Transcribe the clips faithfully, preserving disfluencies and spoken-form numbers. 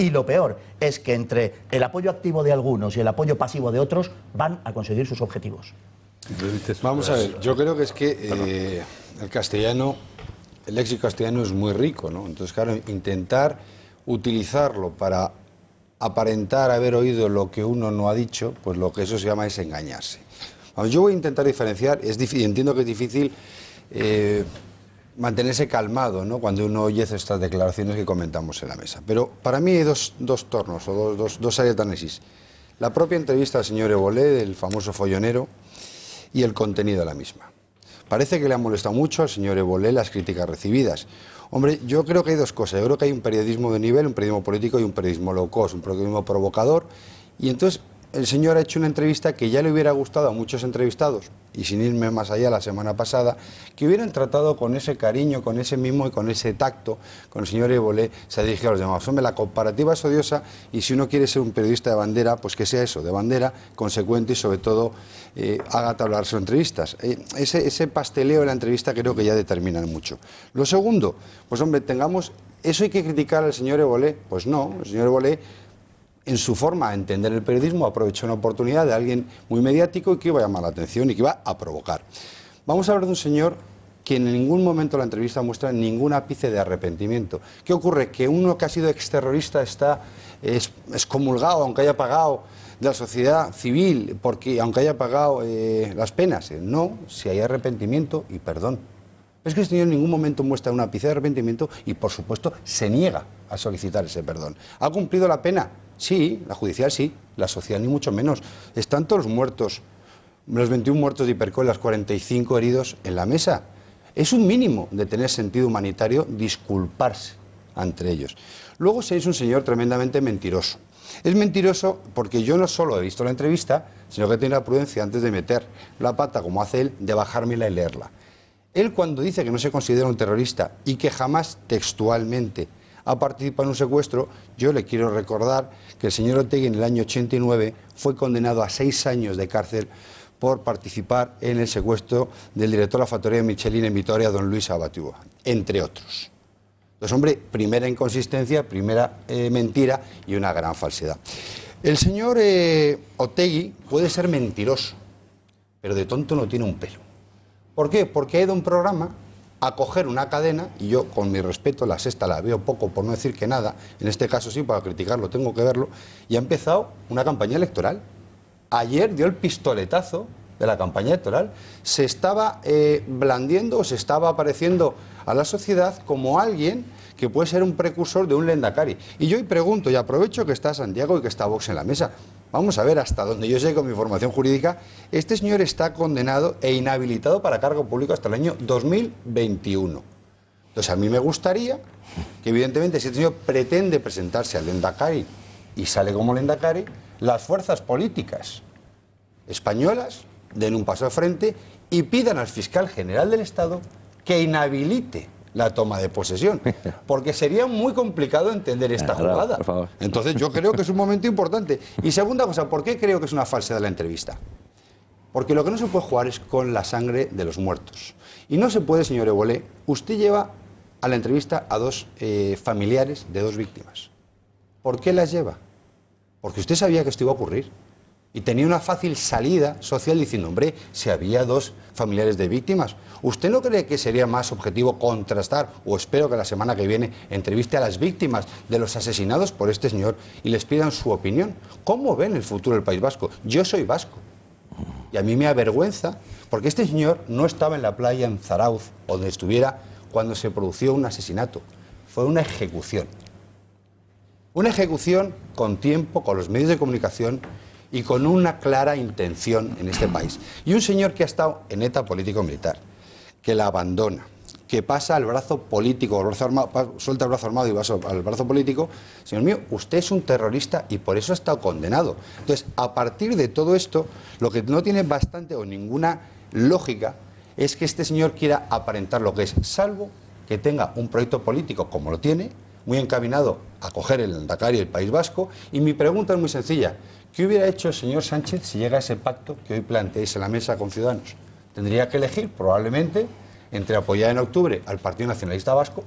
Y lo peor es que entre el apoyo activo de algunos y el apoyo pasivo de otros van a conseguir sus objetivos. Vamos a ver, yo creo que es que eh, el castellano, el léxico castellano es muy rico, ¿no? Entonces, claro, intentar utilizarlo para aparentar haber oído lo que uno no ha dicho, pues lo que eso se llama es engañarse. Vamos, yo voy a intentar diferenciar, es difícil, entiendo que es difícil eh, mantenerse calmado, ¿no?, cuando uno oye estas declaraciones que comentamos en la mesa. Pero para mí hay dos, dos tornos o dos, dos, dos áreas de análisis. La propia entrevista al señor Évole, del famoso follonero, y el contenido de la misma. Parece que le ha molestado mucho al señor Évole las críticas recibidas. Hombre, yo creo que hay dos cosas. Yo creo que hay un periodismo de nivel, un periodismo político y un periodismo low cost, un periodismo provocador. Y entonces el señor ha hecho una entrevista que ya le hubiera gustado a muchos entrevistados, y sin irme más allá, la semana pasada, que hubieran tratado con ese cariño, con ese mimo y con ese tacto, con el señor Évole se dirige a los demás. Hombre, la comparativa es odiosa, y si uno quiere ser un periodista de bandera, pues que sea eso, de bandera, consecuente y sobre todo eh, haga tablar sus entrevistas. Eh, ese, ese pasteleo de la entrevista creo que ya determina mucho. Lo segundo, pues hombre, tengamos... ¿Eso hay que criticar al señor Évole? Pues no, el señor Évole, en su forma de entender el periodismo, aprovechó una oportunidad de alguien muy mediático y que iba a llamar la atención y que iba a provocar. Vamos a hablar de un señor que en ningún momento la entrevista muestra ningún ápice de arrepentimiento. ¿Qué ocurre? Que uno que ha sido exterrorista está excomulgado, aunque haya pagado, de la sociedad civil, porque aunque haya pagado eh, las penas. No, si hay arrepentimiento y perdón. Es que el señor en ningún momento muestra un ápice de arrepentimiento y, por supuesto, se niega a solicitar ese perdón. ¿Ha cumplido la pena? Sí, la judicial sí, la social ni mucho menos. Están todos los muertos, los veintiuno muertos de Hipercol, los cuarenta y cinco heridos en la mesa. Es un mínimo de tener sentido humanitario disculparse entre ellos. Luego se es un señor tremendamente mentiroso. Es mentiroso porque yo no solo he visto la entrevista, sino que he tenido la prudencia antes de meter la pata, como hace él, de bajármela y leerla. Él, cuando dice que no se considera un terrorista y que jamás textualmente ha participado en un secuestro, yo le quiero recordar que el señor Otegi en el año ochenta y nueve fue condenado a seis años de cárcel por participar en el secuestro del director de la factoría de Michelin en Vitoria, don Luis Abatúa, entre otros. Entonces, hombre, primera inconsistencia, primera eh, mentira y una gran falsedad. El señor eh, Otegi puede ser mentiroso, pero de tonto no tiene un pelo. ¿Por qué? Porque ha ido a un programa a coger una cadena, y yo, con mi respeto, la sexta la veo poco, por no decir que nada, en este caso sí, para criticarlo tengo que verlo, y ha empezado una campaña electoral. Ayer dio el pistoletazo de la campaña electoral, se estaba eh, blandiendo, o se estaba apareciendo a la sociedad como alguien que puede ser un precursor de un lehendakari. Y yo hoy pregunto, y aprovecho que está Santiago y que está Vox en la mesa, vamos a ver hasta donde yo sé con mi formación jurídica, este señor está condenado e inhabilitado para cargo público hasta el año dos mil veintiuno. Entonces a mí me gustaría que evidentemente si este señor pretende presentarse al lehendakari y sale como lehendakari, las fuerzas políticas españolas den un paso al frente y pidan al fiscal general del Estado que inhabilite la toma de posesión, porque sería muy complicado entender esta jugada. Entonces yo creo que es un momento importante. Y segunda cosa, ¿por qué creo que es una falsedad la entrevista? Porque lo que no se puede jugar es con la sangre de los muertos. Y no se puede, señor Évole, usted lleva a la entrevista a dos eh, familiares de dos víctimas. ¿Por qué las lleva? Porque usted sabía que esto iba a ocurrir. Y tenía una fácil salida social diciendo, hombre, si había dos familiares de víctimas, ¿usted no cree que sería más objetivo contrastar, o espero que la semana que viene entreviste a las víctimas de los asesinados por este señor y les pidan su opinión? ¿Cómo ven el futuro del País Vasco? Yo soy vasco y a mí me avergüenza porque este señor no estaba en la playa en Zarauz o donde estuviera cuando se produjo un asesinato, fue una ejecución. Una ejecución con tiempo, con los medios de comunicación y con una clara intención en este país. Y un señor que ha estado en ETA político-militar, que la abandona, que pasa al brazo político, al brazo armado, suelta el brazo armado y va al brazo político, señor mío, usted es un terrorista y por eso ha estado condenado. Entonces, a partir de todo esto, lo que no tiene bastante o ninguna lógica es que este señor quiera aparentar lo que es, salvo que tenga un proyecto político como lo tiene, muy encaminado a coger el Dakar y el País Vasco. Y mi pregunta es muy sencilla. ¿Qué hubiera hecho el señor Sánchez si llega a ese pacto que hoy planteáis en la mesa con Ciudadanos? Tendría que elegir probablemente entre apoyar en octubre al Partido Nacionalista Vasco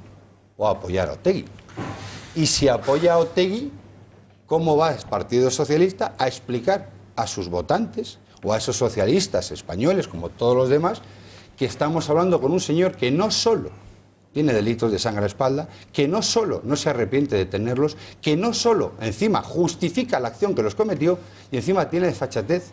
o apoyar a Otegi. Y si apoya a Otegi, ¿Cómo va el Partido Socialista a explicar a sus votantes o a esos socialistas españoles, como todos los demás, que estamos hablando con un señor que no solo tiene delitos de sangre a la espalda, que no solo no se arrepiente de tenerlos, que no solo encima justifica la acción que los cometió y encima tiene desfachatez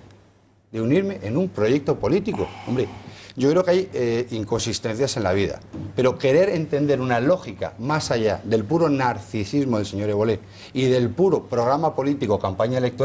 de unirme en un proyecto político? Hombre, yo creo que hay eh, inconsistencias en la vida, pero querer entender una lógica más allá del puro narcisismo del señor Évole y del puro programa político, campaña electoral,